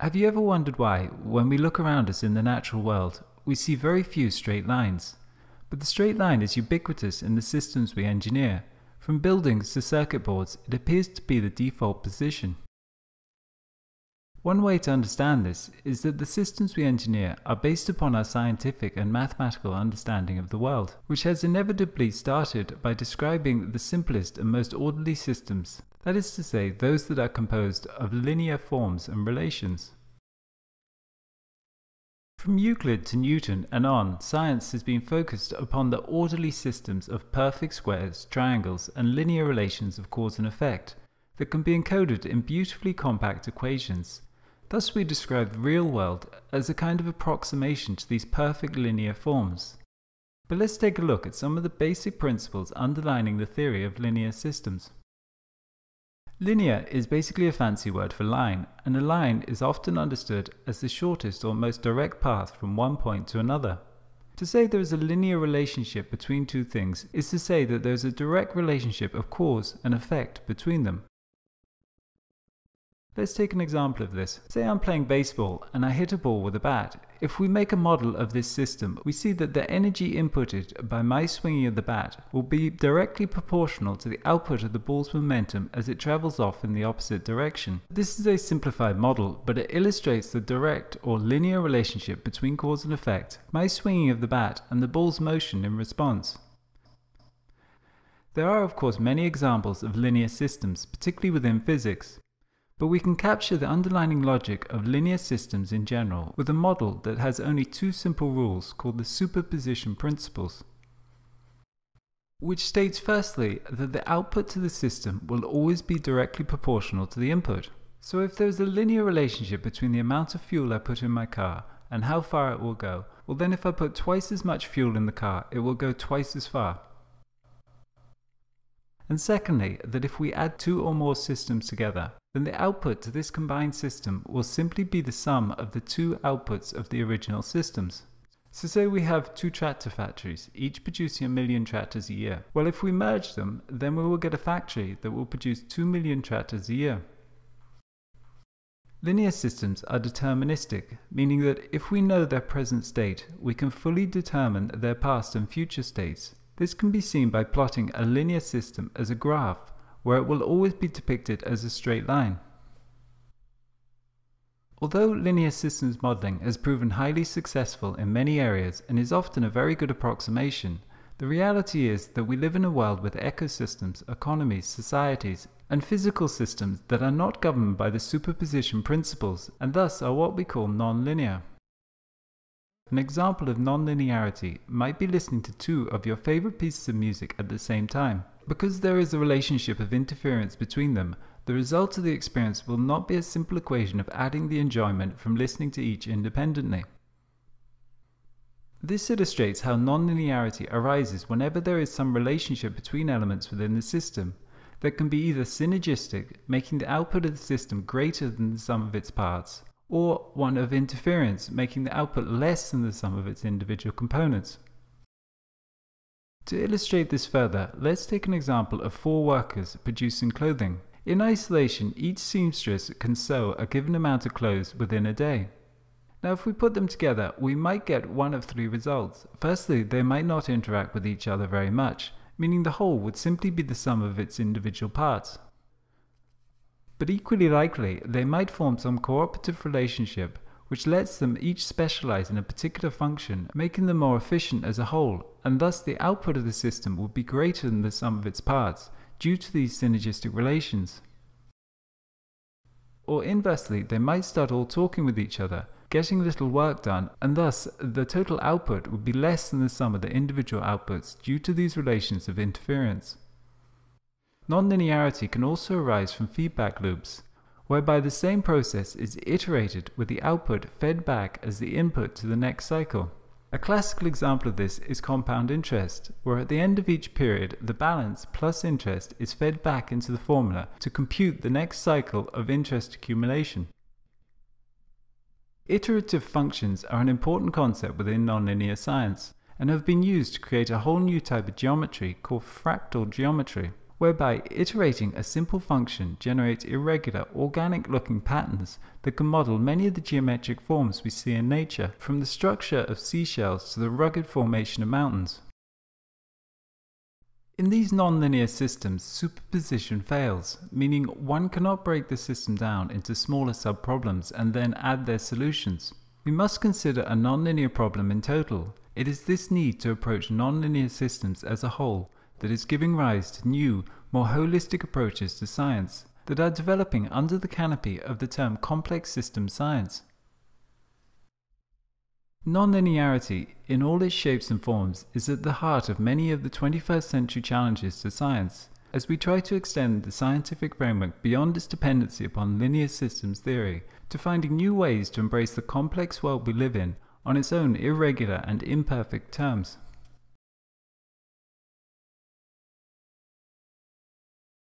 Have you ever wondered why, when we look around us in the natural world, we see very few straight lines? But the straight line is ubiquitous in the systems we engineer. From buildings to circuit boards, it appears to be the default position. One way to understand this is that the systems we engineer are based upon our scientific and mathematical understanding of the world, which has inevitably started by describing the simplest and most orderly systems, that is to say, those that are composed of linear forms and relations. From Euclid to Newton and on, science has been focused upon the orderly systems of perfect squares, triangles, and linear relations of cause and effect that can be encoded in beautifully compact equations. Thus we describe the real world as a kind of approximation to these perfect linear forms. But let's take a look at some of the basic principles underlining the theory of linear systems. Linear is basically a fancy word for line, and a line is often understood as the shortest or most direct path from one point to another. To say there is a linear relationship between two things is to say that there is a direct relationship of cause and effect between them. Let's take an example of this. Say I'm playing baseball and I hit a ball with a bat. If we make a model of this system, we see that the energy inputted by my swinging of the bat will be directly proportional to the output of the ball's momentum as it travels off in the opposite direction. This is a simplified model, but it illustrates the direct or linear relationship between cause and effect, my swinging of the bat and the ball's motion in response. There are of course many examples of linear systems, particularly within physics. But we can capture the underlying logic of linear systems in general with a model that has only two simple rules called the superposition principles, which states firstly that the output to the system will always be directly proportional to the input. So if there is a linear relationship between the amount of fuel I put in my car and how far it will go, well then if I put twice as much fuel in the car, it will go twice as far. And secondly, that if we add two or more systems together, then the output to this combined system will simply be the sum of the two outputs of the original systems. So say we have two tractor factories, each producing 1 million tractors a year. Well, if we merge them, then we will get a factory that will produce 2 million tractors a year. Linear systems are deterministic, meaning that if we know their present state, we can fully determine their past and future states. This can be seen by plotting a linear system as a graph, where it will always be depicted as a straight line. Although linear systems modeling has proven highly successful in many areas and is often a very good approximation, the reality is that we live in a world with ecosystems, economies, societies, and physical systems that are not governed by the superposition principles and thus are what we call non-linear. An example of non-linearity might be listening to two of your favorite pieces of music at the same time. Because there is a relationship of interference between them, the result of the experience will not be a simple equation of adding the enjoyment from listening to each independently. This illustrates how non-linearity arises whenever there is some relationship between elements within the system that can be either synergistic, making the output of the system greater than the sum of its parts, or one of interference, making the output less than the sum of its individual components. To illustrate this further, let's take an example of four workers producing clothing. In isolation, each seamstress can sew a given amount of clothes within a day. Now if we put them together, we might get one of three results. Firstly, they might not interact with each other very much, meaning the whole would simply be the sum of its individual parts. But equally likely, they might form some cooperative relationship which lets them each specialize in a particular function, making them more efficient as a whole, and thus the output of the system will be greater than the sum of its parts due to these synergistic relations. Or inversely, they might start all talking with each other, getting little work done, and thus the total output would be less than the sum of the individual outputs due to these relations of interference. Non-linearity can also arise from feedback loops, whereby the same process is iterated with the output fed back as the input to the next cycle. A classical example of this is compound interest, where at the end of each period the balance plus interest is fed back into the formula to compute the next cycle of interest accumulation. Iterative functions are an important concept within nonlinear science and have been used to create a whole new type of geometry called fractal geometry, whereby iterating a simple function generates irregular, organic-looking patterns that can model many of the geometric forms we see in nature, from the structure of seashells to the rugged formation of mountains. In these nonlinear systems, superposition fails, meaning one cannot break the system down into smaller subproblems and then add their solutions. We must consider a nonlinear problem in total. It is this need to approach nonlinear systems as a whole that is giving rise to new, more holistic approaches to science that are developing under the canopy of the term complex system science. Nonlinearity, in all its shapes and forms, is at the heart of many of the 21st century challenges to science, as we try to extend the scientific framework beyond its dependency upon linear systems theory, to finding new ways to embrace the complex world we live in on its own irregular and imperfect terms.